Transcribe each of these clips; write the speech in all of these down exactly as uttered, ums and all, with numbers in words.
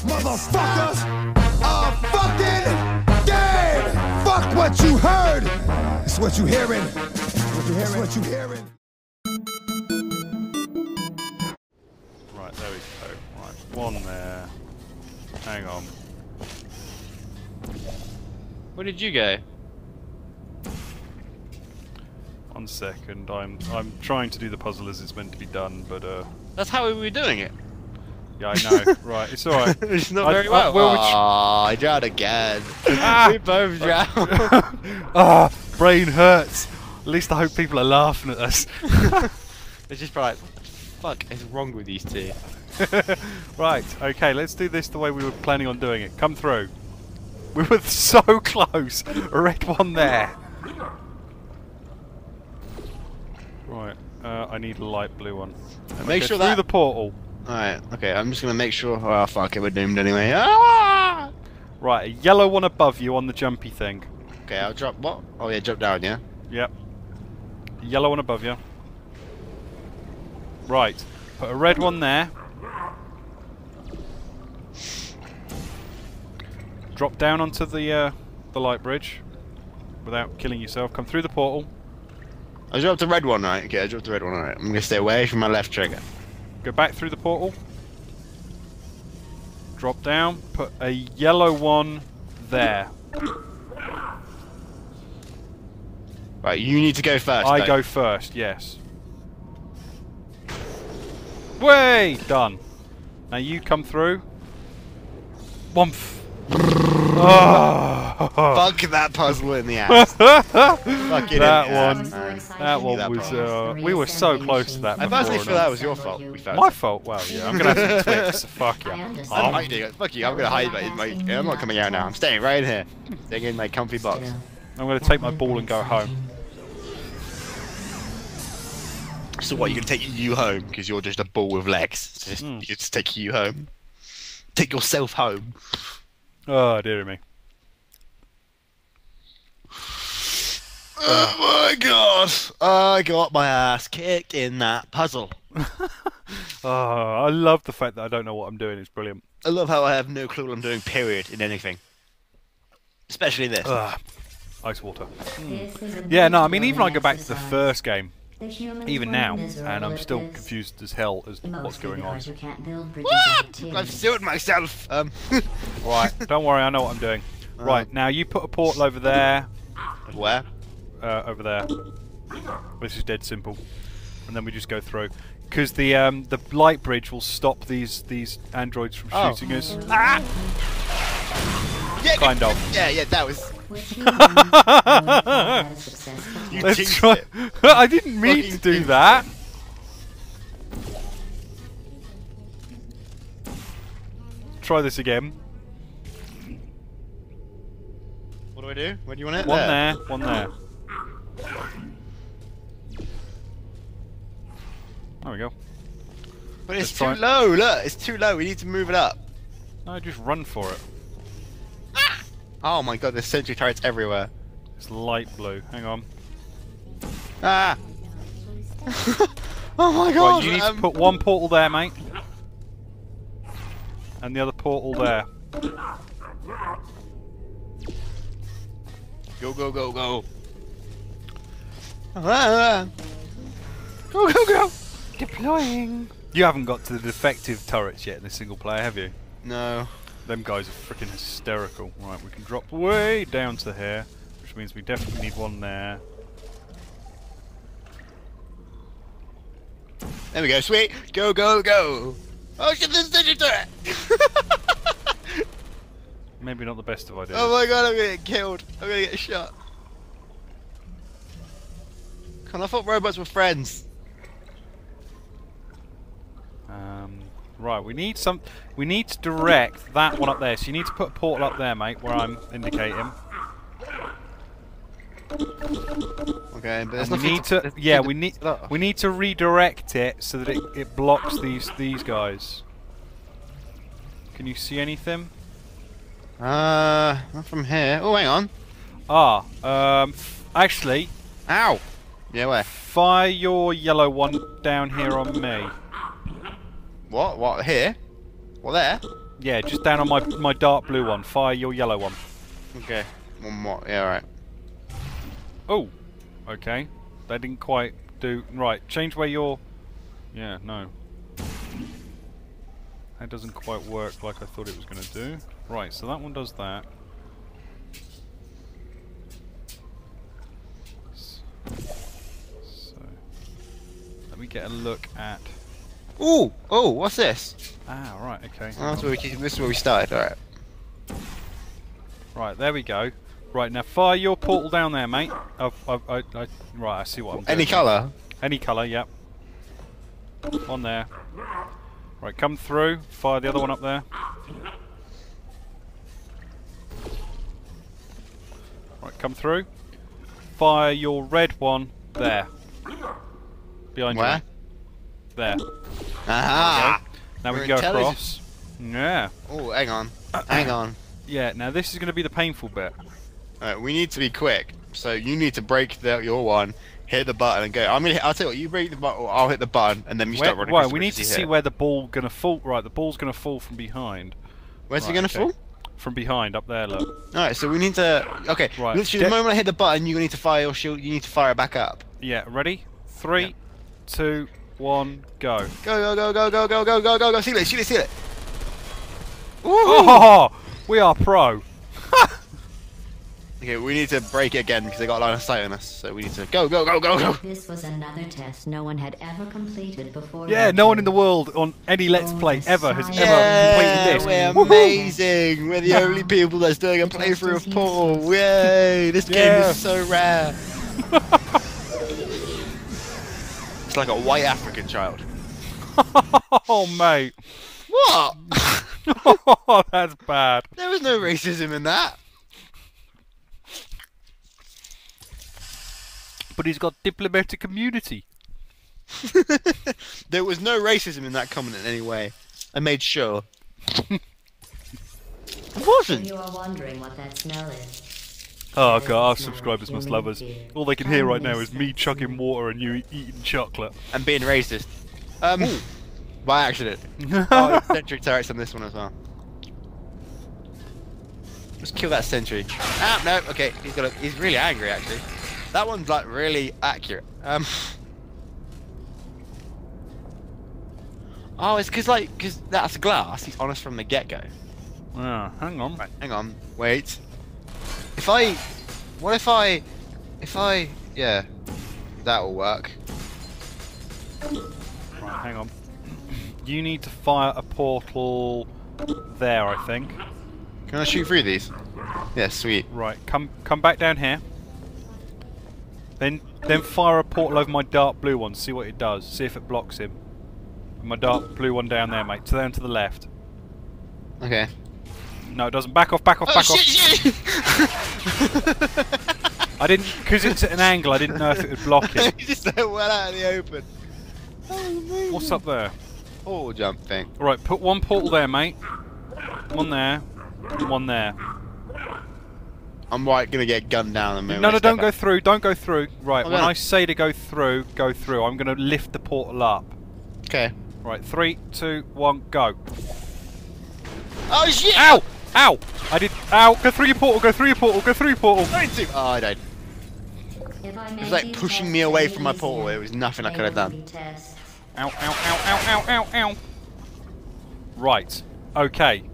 Motherfuckers are fucking dead. Fuck what you heard. It's what you hearing. It's what you hearing. Right, there we go. Right, one there. Hang on. Where did you go? One second. I'm I'm trying to do the puzzle as it's meant to be done, but uh. That's how we were doing it. Yeah, I know. Right, it's alright. It's not I, very well. I, well oh, we I drowned again. Ah, we both drowned. Ah, oh, brain hurts. At least I hope people are laughing at us. It's just like, what the fuck is wrong with these two? Right, okay, let's do this the way we were planning on doing it. Come through. We were so close. Red one there. Right, uh, I need a light blue one. And make sure that... through the portal. Alright, okay, I'm just gonna make sure. Oh, fuck it, we're doomed anyway. Ah! Right, a yellow one above you on the jumpy thing. Okay, I'll drop. What? Oh, yeah, jump down, yeah? Yep. Yellow one above you. Right, put a red one there. Drop down onto the uh, the light bridge without killing yourself. Come through the portal. I dropped the red one, right? Okay, I dropped the red one, right? I'm gonna stay away from my left trigger. Go back through the portal. Drop down. Put a yellow one there. Right, you need to go first. I though. go first, yes. Way! Done. Now you come through. Womf. Oh. Fuck that puzzle in the ass. Fuck it that in the one. Ass. That, that one that was. Uh, we were so close to that. I personally feel that was your fault. We found My it. fault? Well, yeah. I'm gonna have to twist. So fuck you. Yeah. Oh, I'm doing it. Fuck you. I'm gonna hide. My, I'm not coming out now. I'm staying right here. Staying in my comfy box. I'm gonna take my ball and go home. So what? You're gonna take you home because you're just a ball with legs. So just, mm. You just take you home. Take yourself home. Oh dear me! Oh my god! I got my ass kicked in that puzzle. Oh, I love the fact that I don't know what I'm doing. It's brilliant. I love how I have no clue what I'm doing. Period in anything, especially this. Uh, ice water. Mm. Yeah, no. I mean, even I go back to the first game, even now, and I'm still confused as hell as to what's going on. What? I've sued myself! Um. Right, don't worry, I know what I'm doing. Uh, right, now you put a portal over there. Where? Uh, over there. This is dead simple. And then we just go through. Because the um, the light bridge will stop these, these androids from oh. shooting us. Ah! Yeah, kind of. Yeah, yeah, that was... you Let's try. It. I didn't mean Fucking to do that. Try this again. What do I do? Where do you want it? One there, there one there. There we go. But Let's it's too it. low. Look, it's too low. We need to move it up. No, just run for it. Oh my god, there's sentry turrets everywhere. It's light blue. Hang on. Ah! Oh my god! Right, you need um, to put one portal there, mate. And the other portal there. Go, go, go, go. Ah. Go, go, go! Deploying! You haven't got to the defective turrets yet in the single player, have you? No. Them guys are freaking hysterical. Right, we can drop way down to here, which means we definitely need one there. There we go, sweet! Go, go, go! Oh shit, there's a turret! Maybe not the best of ideas. Oh my god, I'm gonna get killed. I'm gonna get shot. God, I thought robots were friends. Um... Right, we need some. We need to direct that one up there. So you need to put a portal up there, mate, where I'm indicating. Okay, but there's we need to. to yeah, we need. We need to redirect it so that it it blocks these these guys. Can you see anything? Uh, not from here. Oh, hang on. Ah, um, actually. Ow. Yeah, where? Fire your yellow one down here on me. What? What? Here? What there? Yeah, just down on my my dark blue one. Fire your yellow one. Okay. One more. Yeah, alright. Oh! Okay. That didn't quite do... Right, change where your... Yeah, no. That doesn't quite work like I thought it was going to do. Right, so that one does that. So... Let me get a look at... Ooh! Oh, what's this? Ah, right, okay. Oh, that's where we, this is where we started, alright. Right, there we go. Right, now fire your portal down there, mate. I've, I've, I, I, right, I see what I'm doing. Any colour? Any colour, yep. On there. Right, come through. Fire the other one up there. Right, come through. Fire your red one there. Behind you. Where? There. Aha! Okay. Now We're we can go across. Yeah. Oh, hang on. Uh, hang on. Yeah, now this is going to be the painful bit. Alright, we need to be quick. So you need to break the, your one, hit the button and go. I'm gonna hit, I'll tell you what, you break the button, I'll hit the button, and then you start where, running. Well, we need to see hit. where the ball going to fall. Right, the ball's going to fall from behind. Where's right, it going to okay. fall? From behind, up there, look. Alright, so we need to... Okay, right. literally De the moment I hit the button, you need to fire your shield, you need to fire it back up. Yeah, ready? Three, yeah. two, one, go. Go, go, go, go, go, go, go, go, go, go, seal it, seal it, seal it. Woo! Oh, we are pro. Okay, we need to break it again because they got a line of sight on us. So we need to go, go, go, go, go. This was another test no one had ever completed before. Yeah, no one in the world on any Let's Play ever has yeah, ever completed this. Yeah, we're amazing. We're the only people that's doing a playthrough of Portal. Yay! This yeah. game is so rare. It's like a white African child. Oh, mate. What? Oh, that's bad. There was no racism in that. But he's got diplomatic immunity. There was no racism in that comment in any way. I made sure. It wasn't. You are wondering what that smell is. Oh god, our subscribers must love us. All they can hear right now is me chugging water and you eating chocolate. And being racist. Um, Ooh. By accident. Oh, Sentry turrets on this one as well. Let's kill that Sentry. Ah, no, okay. He's got a, he's really angry actually. That one's like really accurate. Um, oh, it's because like, because that's glass. He's honest from the get-go. Yeah, hang on. Right, hang on. Wait. If I, what if I, if I, yeah, that will work. Right, hang on. You need to fire a portal there, I think. Can I shoot through these? Yeah, sweet. Right, come, come back down here. Then, then fire a portal over my dark blue one. See what it does. See if it blocks him. My dark blue one down there, mate. To down to the left. Okay. No, it doesn't. Back off. Back off. Oh, back shit, off. Shit. I didn't, because it's at an angle. I didn't know if it would block it. You just went well out in the open. Oh, what's up there? Portal jump thing. All right, put one portal there, mate. One there. One there. I'm right gonna get gunned down in a minute. No, no, don't go through. Don't go through. Right, when I say to go through, go through. I'm gonna lift the portal up. Okay. Right, three, two, one, go. Oh shit! Ow! Ow! I did. Ow! Go through your portal. Go through your portal. Go through your portal. Oh, I died. It was like pushing me away from my portal. There was nothing I could have done. Ow! Ow! Ow! Ow! Ow! Ow! Ow! Right. Okay.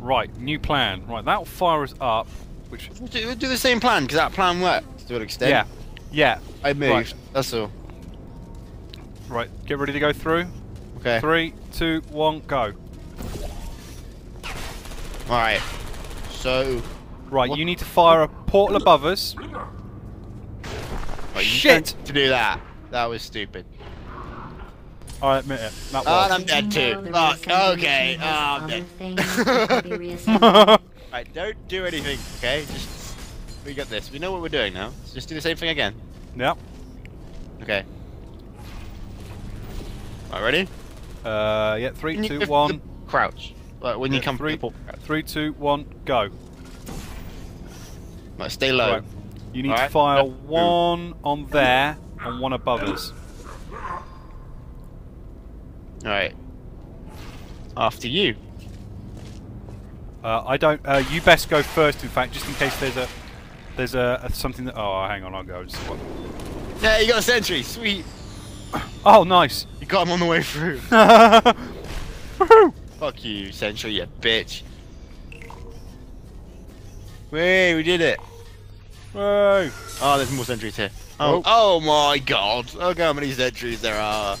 Right. New plan. Right. That'll fire us up. Which we'll do, we'll do the same plan because that plan worked to an extent. Yeah, yeah. I moved. Right. That's all. Right, get ready to go through. Okay. Three, two, one, go. All right. So. Right, what? You need to fire a portal above us. Right, shit! To do that, that was stupid. I admit it. That was. Oh, I'm dead too. Fuck. Okay. Oh, I'm dead. Right, don't do anything, okay? Just we got this. We know what we're doing now. So just do the same thing again. Yep. Okay. All right, ready? Uh, yeah. Three, when two, you, one. Crouch. Right, when yeah, you come three, people. Three, two, one, go. Right, stay low. Right. You need right. to fire no. one on there and one above us. All right. After you. Uh, I don't. Uh, you best go first, in fact, just in case there's a there's a, a something that. Oh, hang on, I'll go. And see what... Yeah, you got a sentry. Sweet. Oh, nice. You got him on the way through. Fuck you, sentry, you bitch. Wait, we did it. Whoa. Oh, there's more sentries here. Oh. Oh my god. Look how many sentries there are.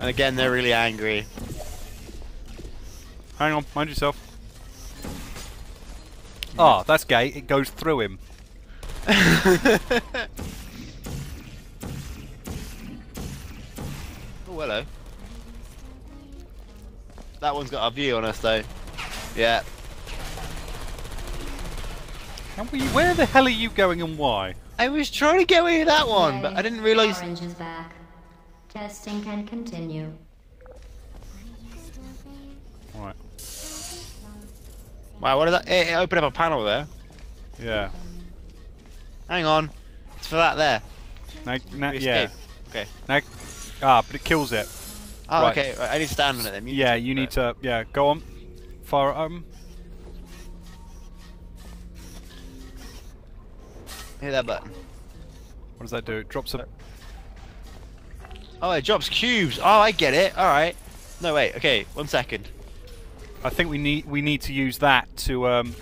And again, they're really angry. Hang on, mind yourself. Oh, that's gay. It goes through him. Oh, hello. That one's got a view on us, though. Yeah. And we, where the hell are you going and why? I was trying to get away with that one, okay, but I didn't realise... Orange is back. Testing can continue. Alright. Wow, what is that? It, it opened up a panel there. Yeah. Hang on. It's for that there. Now, now, yeah. Okay. Now, ah, but it kills it. Oh, right. Okay. Right, I need to stand on it then. You yeah, you need to... Yeah, go on. Fire at them. Hit that button. What does that do? It drops a... Oh, it drops cubes. Oh, I get it. All right. No, wait. Okay, one second. I think we need we need to use that to. Um...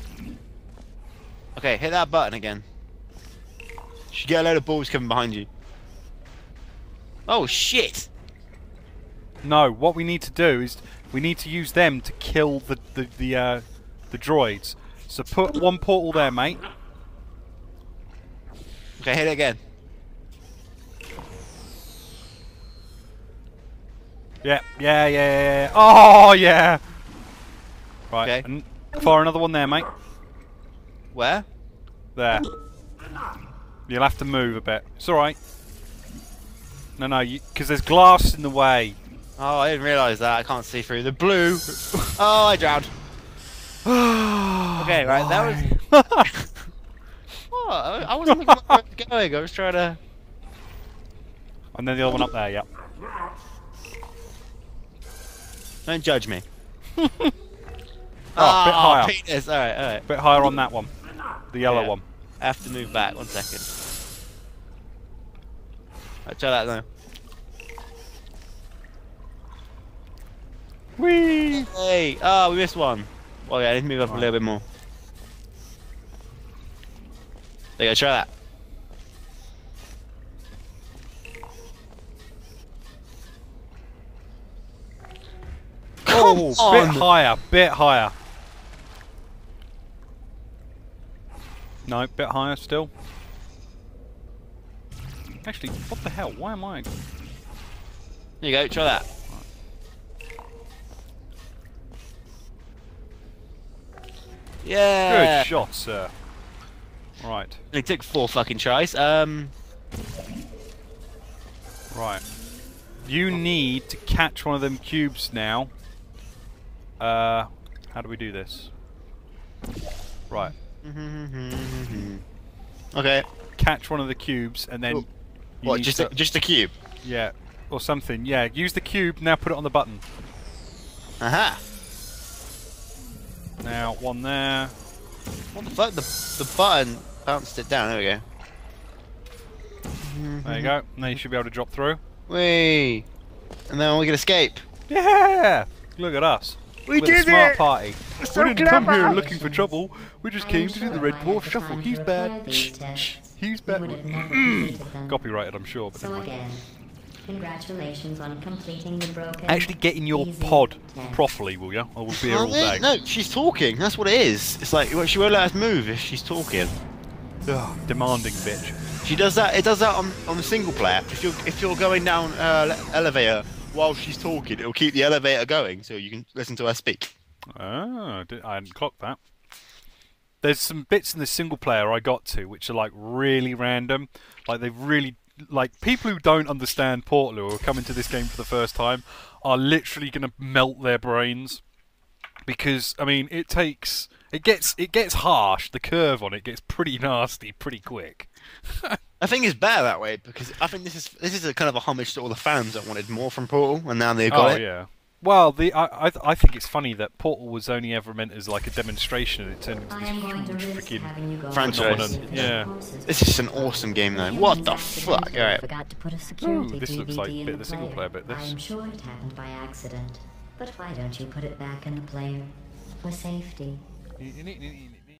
Okay, hit that button again. Should get a load of balls coming behind you. Oh shit! No, what we need to do is we need to use them to kill the the the, uh, the droids. So put one portal there, mate. Okay, hit it again. Yeah, yeah, yeah, yeah, yeah. Oh, yeah! Right, okay. And fire another one there, mate. Where? There. You'll have to move a bit. It's alright. No, no, because there's glass in the way. Oh, I didn't realise that. I can't see through the blue. Oh, I drowned. Okay, right, that was... What? I wasn't looking where it was going. I was trying to... And then the other one up there, yep. Don't judge me. Oh, oh, bit higher. Penis. All right, all right. Bit higher on that one. The yellow yeah. one. I have to move back. One second. I'll try that now. Whee! Hey! Oh, we missed one. Oh yeah, I need to move up all a little right. bit more. There you go, try that. Oh, bit higher, bit higher. No, bit higher still. Actually, what the hell? Why am I? There you go, try that. Right. Yeah. Good shot, sir. Right. It took four fucking tries. Um. Right. You need to catch one of them cubes now. Uh, how do we do this? Right. Okay. Catch one of the cubes and then. Ooh. You what? Just a, just the cube. Yeah, or something. Yeah. Use the cube now. Put it on the button. Aha. Now one there. What the fuck? The the button bounced it down. There we go. There you go. Now you should be able to drop through. Whee! And then we can escape. Yeah! Look at us. We did it! Smart party. We didn't come here looking for trouble. We just came to do the Red Dwarf Shuffle. He's bad. He's bad. Copyrighted, I'm sure. But so again, congratulations on completing the broken. Actually, get in your pod properly, will you? I will be here all day. No, she's talking. That's what it is. It's like she won't let us move if she's talking. Ugh, demanding bitch. She does that. It does that on on the single player. If you're if you're going down uh, elevator while she's talking, it'll keep the elevator going, so you can listen to her speak. Oh, I hadn't clocked that. There's some bits in the single player I got to which are like really random. Like they've really like people who don't understand Portal or are coming to this game for the first time are literally going to melt their brains because I mean it takes it gets it gets harsh. The curve on it gets pretty nasty pretty quick. I think it's better that way because I think this is this is a kind of a homage to all the fans that wanted more from Portal and now they've got oh, it. Oh yeah. Well, the I I, th I think it's funny that Portal was only ever meant as like a demonstration, and it turned into this huge freaking franchise. Yeah, this is an awesome game though. What the fuck? All right. Ooh, this looks like a bit of the single player, but this. I'm sure it happened by accident, but why don't you put it back in the player for safety?